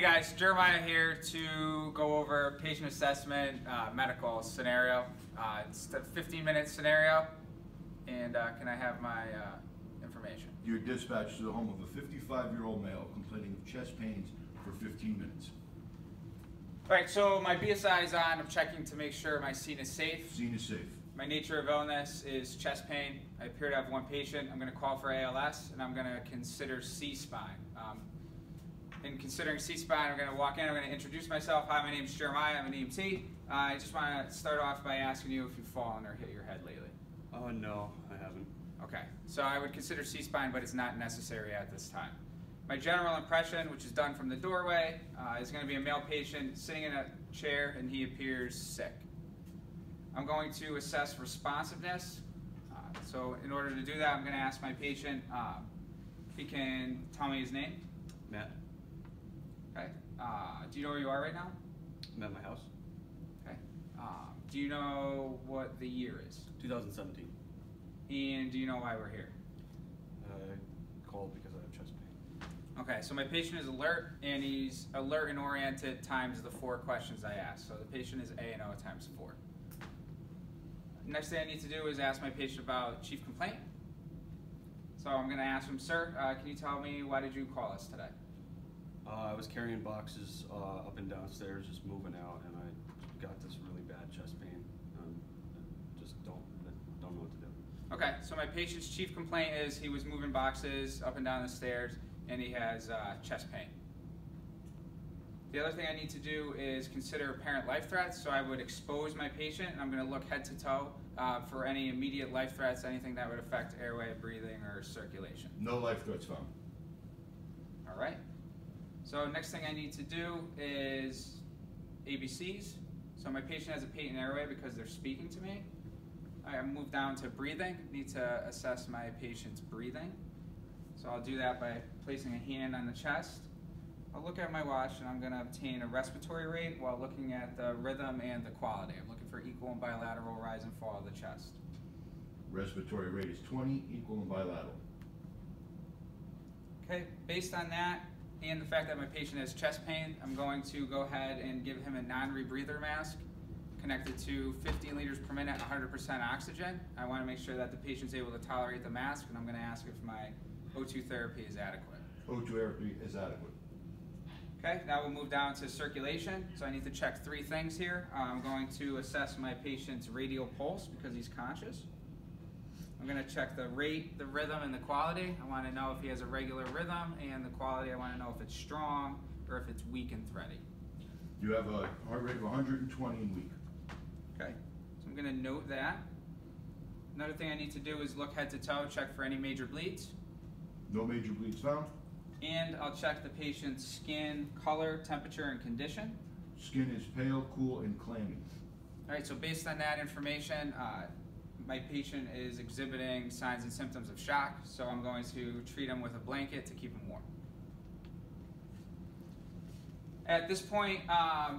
Hey guys, Jeremiah here to go over patient assessment medical scenario. It's a 15-minute scenario, and can I have my information? You're dispatched to the home of a 55-year-old male complaining of chest pains for 15 minutes. All right, so my BSI is on. I'm checking to make sure my scene is safe. Scene is safe. My nature of illness is chest pain. I appear to have one patient. I'm going to call for ALS, and I'm going to consider C-spine. In considering C-spine, I'm going to walk in, I'm going to introduce myself. Hi, my name is Jeremiah, I'm an EMT. I just want to start off by asking you if you've fallen or hit your head lately. Oh, no, I haven't. Okay, so I would consider C-spine, but it's not necessary at this time. My general impression, which is done from the doorway, is going to be a male patient sitting in a chair, and he appears sick. I'm going to assess responsiveness. So in order to do that, I'm going to ask my patient if he can tell me his name. Matt. Okay. Do you know where you are right now? I'm at my house. Okay. Do you know what the year is? 2017. And do you know why we're here? Cold because I have chest pain. Okay, so my patient is alert, and he's alert and oriented times the 4 questions I asked. So the patient is A and O times 4. Next thing I need to do is ask my patient about chief complaint. So I'm going to ask him, sir, can you tell me why did you call us today? I was carrying boxes up and downstairs, just moving out, and I got this really bad chest pain. I just don't know what to do. Okay, so my patient's chief complaint is he was moving boxes up and down the stairs, and he has chest pain. The other thing I need to do is consider apparent life threats, so I would expose my patient, and I'm going to look head to toe for any immediate life threats, anything that would affect airway, breathing, or circulation. No life threats found. All right. So next thing I need to do is ABCs. So my patient has a patent airway because they're speaking to me. I move down to breathing. Need to assess my patient's breathing. So I'll do that by placing a hand on the chest. I'll look at my watch, and I'm going to obtain a respiratory rate while looking at the rhythm and the quality. I'm looking for equal and bilateral rise and fall of the chest. Respiratory rate is 20, equal and bilateral. Okay, based on that, and the fact that my patient has chest pain, I'm going to go ahead and give him a non-rebreather mask connected to 15 liters per minute, 100% oxygen. I want to make sure that the patient's able to tolerate the mask, and I'm going to ask if my O2 therapy is adequate. O2 therapy is adequate. Okay, now we'll move down to circulation. So I need to check 3 things here. I'm going to assess my patient's radial pulse because he's conscious. I'm going to check the rate, the rhythm, and the quality. I want to know if he has a regular rhythm, and the quality, I want to know if it's strong or if it's weak and thready. You have a heart rate of 120 and weak. Okay, so I'm going to note that. Another thing I need to do is look head to toe, check for any major bleeds. No major bleeds found. And I'll check the patient's skin color, temperature, and condition. Skin is pale, cool, and clammy. All right, so based on that information, my patient is exhibiting signs and symptoms of shock, so I'm going to treat him with a blanket to keep him warm. At this point,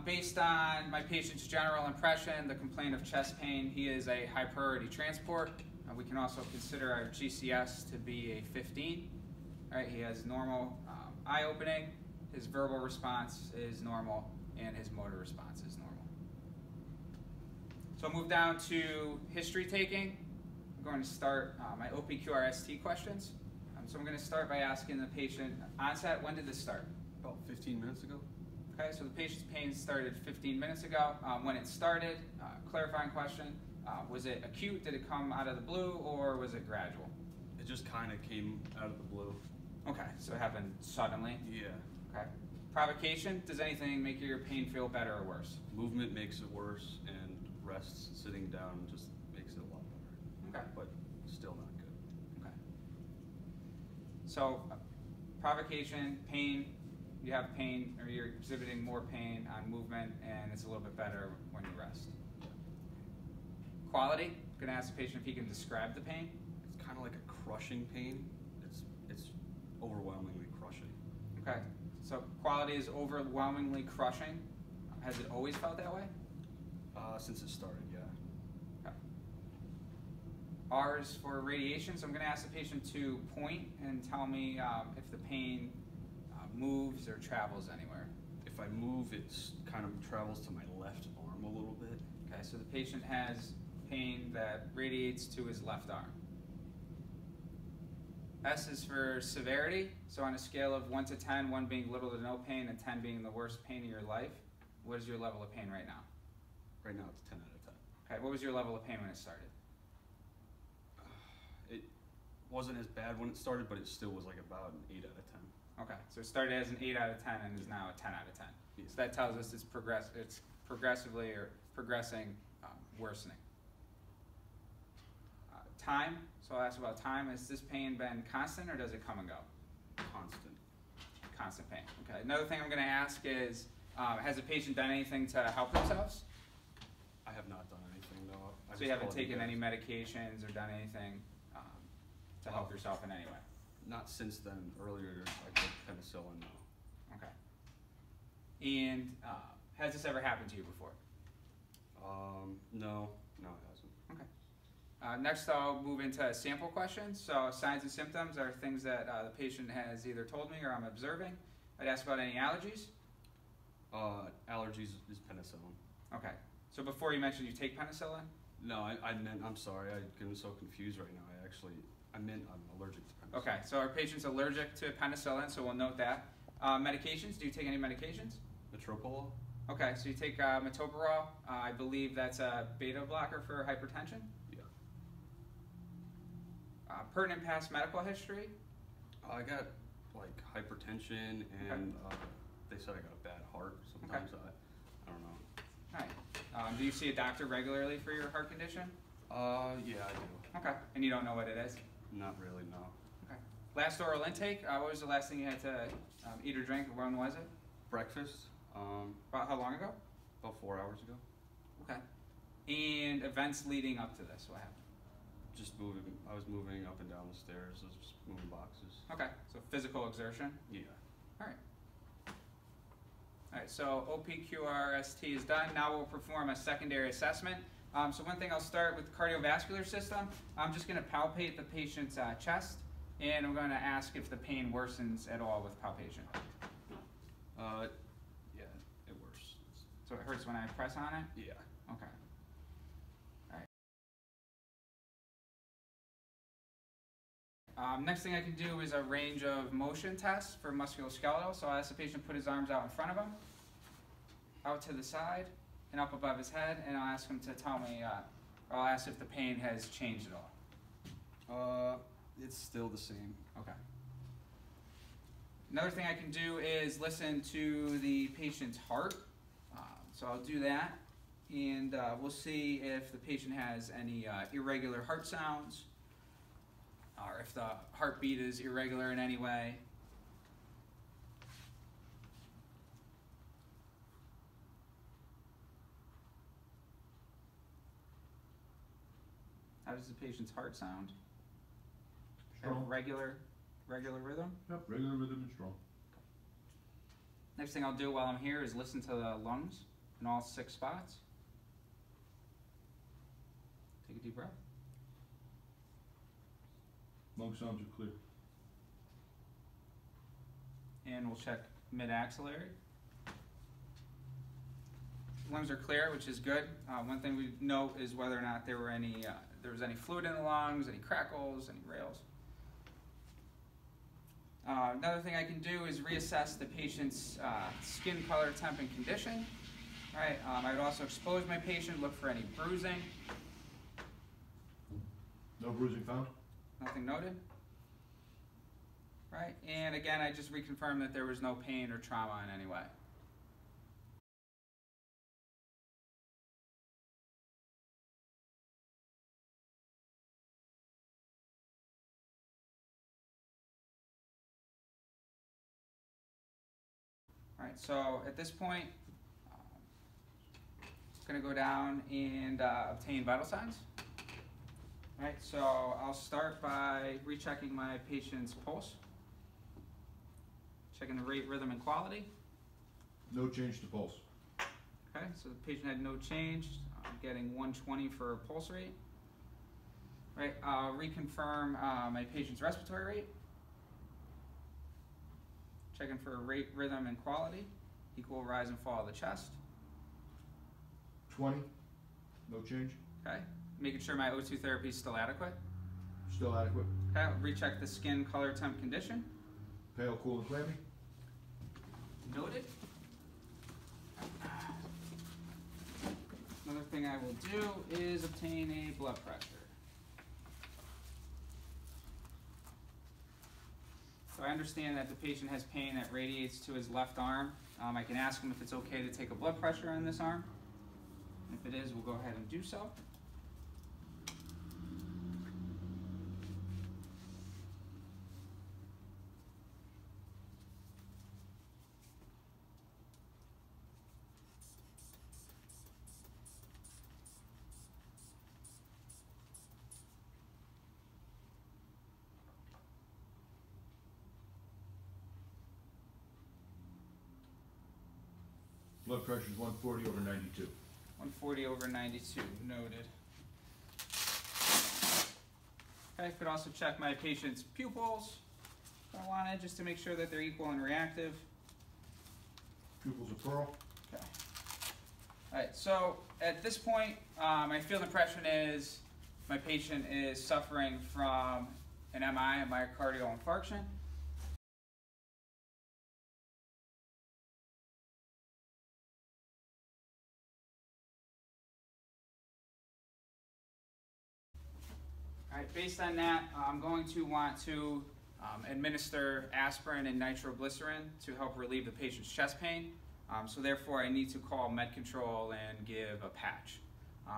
based on my patient's general impression, the complaint of chest pain, he is a high priority transport. We can also consider our GCS to be a 15. All right, he has normal eye opening, his verbal response is normal, and his motor response is normal. So I'll move down to history taking. I'm going to start my OPQRST questions. So I'm going to start by asking the patient onset. When did this start? About 15 minutes ago. Okay, so the patient's pain started 15 minutes ago. When it started, clarifying question, was it acute? Did it come out of the blue, or was it gradual? It just kind of came out of the blue. Okay, so it happened suddenly? Yeah. Okay. Provocation, does anything make your pain feel better or worse? Movement makes it worse, and rest, sitting down, just makes it a lot better. Okay. But still not good. Okay. So, provocation, pain, you have pain, or you're exhibiting more pain on movement, and it's a little bit better when you rest. Quality, I'm going to ask the patient if he can describe the pain. It's kind of like a crushing pain. It's overwhelmingly crushing. Okay. So, quality is overwhelmingly crushing. Has it always felt that way? Since it started, yeah. Okay. R is for radiation, so I'm going to ask the patient to point and tell me if the pain moves or travels anywhere. if I move, it kind of travels to my left arm a little bit. Okay, so the patient has pain that radiates to his left arm. S is for severity. So on a scale of 1 to 10, 1 being little to no pain and 10 being the worst pain of your life, what is your level of pain right now? Right now it's 10 out of 10. Okay, what was your level of pain when it started? It wasn't as bad when it started, but it still was like about an 8 out of 10. Okay, so it started as an 8 out of 10 and is now a 10 out of 10. Yeah. So that tells us it's progressively or progressing, worsening. Time, so I'll ask about time. Has this pain been constant or does it come and go? Constant. Constant pain. Okay, another thing I'm gonna ask is, has the patient done anything to help themselves? I have not done anything, no. So you haven't taken any medications or done anything to help yourself in any way? Not since then. Earlier, I took penicillin, no. Okay. And has this ever happened to you before? No. No, it hasn't. Okay. Next, I'll move into sample questions. So signs and symptoms are things that the patient has either told me or I'm observing. I'd ask about any allergies. Allergies is penicillin. Okay. So before you mentioned you take penicillin? No, I meant, I'm sorry, I'm getting so confused right now. I meant I'm allergic to penicillin. Okay, so our patient's allergic to penicillin, so we'll note that. Medications, do you take any medications? Metoprolol. Okay, so you take metoprolol. I believe that's a beta blocker for hypertension. Yeah. Pertinent past medical history? I got like hypertension and they said I got a bad heart. Sometimes okay. I don't know. All right. Do you see a doctor regularly for your heart condition? Yeah, I do. Okay. And you don't know what it is? Not really, no. Okay. Last oral intake, what was the last thing you had to eat or drink? When was it? Breakfast. About how long ago? About 4 hours ago. Okay. And events leading up to this, what happened? Just moving. I was moving up and down the stairs. I was just moving boxes. Okay. So physical exertion? Yeah. All right. All right, so OPQRST is done. Now we'll perform a secondary assessment. So one thing I'll start with the cardiovascular system. I'm just gonna palpate the patient's chest, and I'm gonna ask if the pain worsens at all with palpation. Yeah, it worsens. So it hurts when I press on it? Yeah. Okay. All right. Next thing I can do is a range of motion test for musculoskeletal. So I ask the patient to put his arms out in front of him, out to the side, and up above his head, and I'll ask him to tell me, I'll ask if the pain has changed at all. It's still the same. Okay. Another thing I can do is listen to the patient's heart. So I'll do that, and we'll see if the patient has any irregular heart sounds, or if the heartbeat is irregular in any way. How does the patient's heart sound? Strong. Regular rhythm? Yep, regular rhythm and strong. Next thing I'll do while I'm here is listen to the lungs in all 6 spots. Take a deep breath. Lung sounds are clear. And we'll check mid-axillary. Lungs are clear, which is good. One thing we note is whether or not there were any there was any fluid in the lungs, any crackles, any rails. Another thing I can do is reassess the patient's skin color, temp, and condition. All right, I would also expose my patient, look for any bruising. No bruising found? Nothing noted. All right, and again, I just reconfirmed that there was no pain or trauma in any way. All right, so at this point, I'm gonna go down and obtain vital signs. All right, so I'll start by rechecking my patient's pulse, checking the rate, rhythm, and quality. No change to pulse. Okay, so the patient had no change. I'm getting 120 for pulse rate. All right, I'll reconfirm my patient's respiratory rate. Checking for rate, rhythm, and quality. Equal rise and fall of the chest. 20. No change. Okay. Making sure my O2 therapy is still adequate. Still adequate. Okay. Recheck the skin color, temp, condition. Pale, cool, and clammy. Noted. Another thing I will do is obtain a blood pressure. So I understand that the patient has pain that radiates to his left arm. I can ask him if it's okay to take a blood pressure on this arm. If it is, we'll go ahead and do so. Blood pressure is 140 over 92. 140 over 92, noted. I could also check my patient's pupils if I wanted, just to make sure that they're equal and reactive. Pupils are pearl. Okay. All right, so at this point, I feel the impression is my patient is suffering from an MI, a myocardial infarction. Alright, based on that, I'm going to want to administer aspirin and nitroglycerin to help relieve the patient's chest pain. So therefore, I need to call Med Control and give a patch.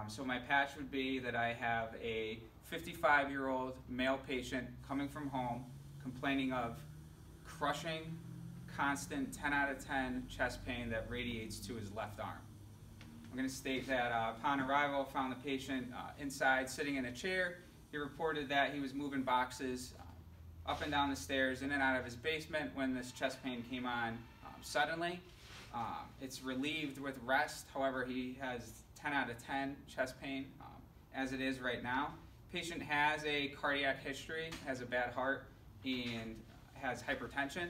So my patch would be that I have a 55-year-old male patient coming from home complaining of crushing, constant 10 out of 10 chest pain that radiates to his left arm. I'm going to state that upon arrival, found the patient inside sitting in a chair. He reported that he was moving boxes up and down the stairs, in and out of his basement when this chest pain came on suddenly. It's relieved with rest. However, he has 10 out of 10 chest pain as it is right now. Patient has a cardiac history, has a bad heart, and has hypertension.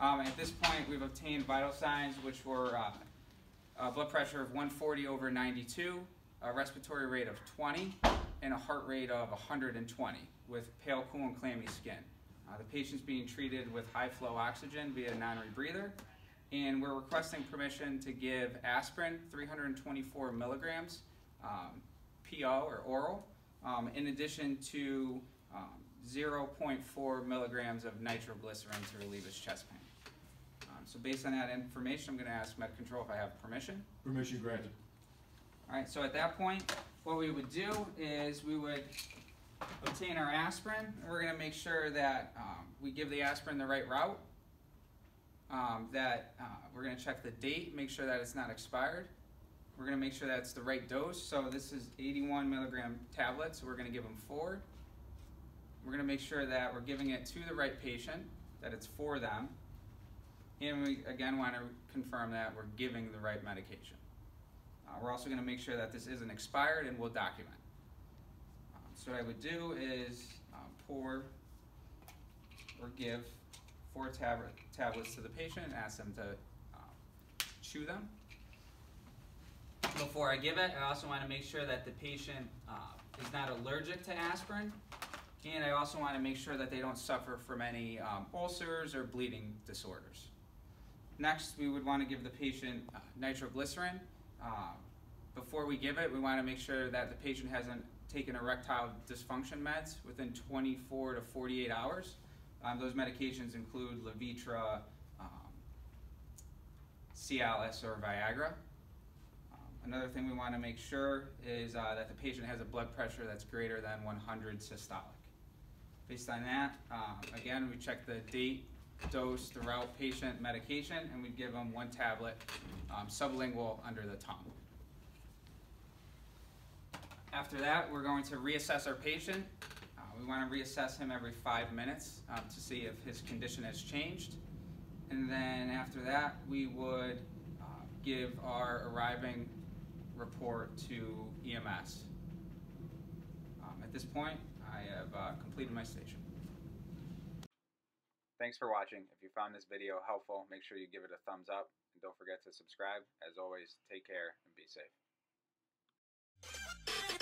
At this point, we've obtained vital signs, which were blood pressure of 140 over 92, a respiratory rate of 20, and a heart rate of 120 with pale, cool, and clammy skin. The patient's being treated with high flow oxygen via non-rebreather, and we're requesting permission to give aspirin 324 milligrams PO or oral, in addition to 0.4 milligrams of nitroglycerin to relieve his chest pain. So based on that information, I'm going to ask Med Control if I have permission. Permission granted. All right, so at that point, what we would do is we would obtain our aspirin, and we're going to make sure that we give the aspirin the right route, that we're going to check the date, make sure that it's not expired. We're going to make sure that it's the right dose. So this is 81 milligram tablets, so we're going to give them 4. We're going to make sure that we're giving it to the right patient, that it's for them, and we again want to confirm that we're giving the right medication. We're also going to make sure that this isn't expired, and we'll document. So what I would do is pour or give 4 tablets to the patient and ask them to chew them. Before I give it, I also want to make sure that the patient is not allergic to aspirin, and I also want to make sure that they don't suffer from any ulcers or bleeding disorders. Next, we would want to give the patient nitroglycerin. Before we give it, we want to make sure that the patient hasn't taken erectile dysfunction meds within 24 to 48 hours. Those medications include Levitra, Cialis, or Viagra. Another thing we want to make sure is that the patient has a blood pressure that's greater than 100 systolic. Based on that, again, we check the date, dose, the route, patient, medication, and we'd give them 1 tablet sublingual under the tongue. After that, we're going to reassess our patient. We want to reassess him every 5 minutes to see if his condition has changed. And then after that, we would give our arriving report to EMS. At this point, I have completed my station. Thanks for watching. If you found this video helpful, make sure you give it a thumbs up and don't forget to subscribe. As always, take care and be safe.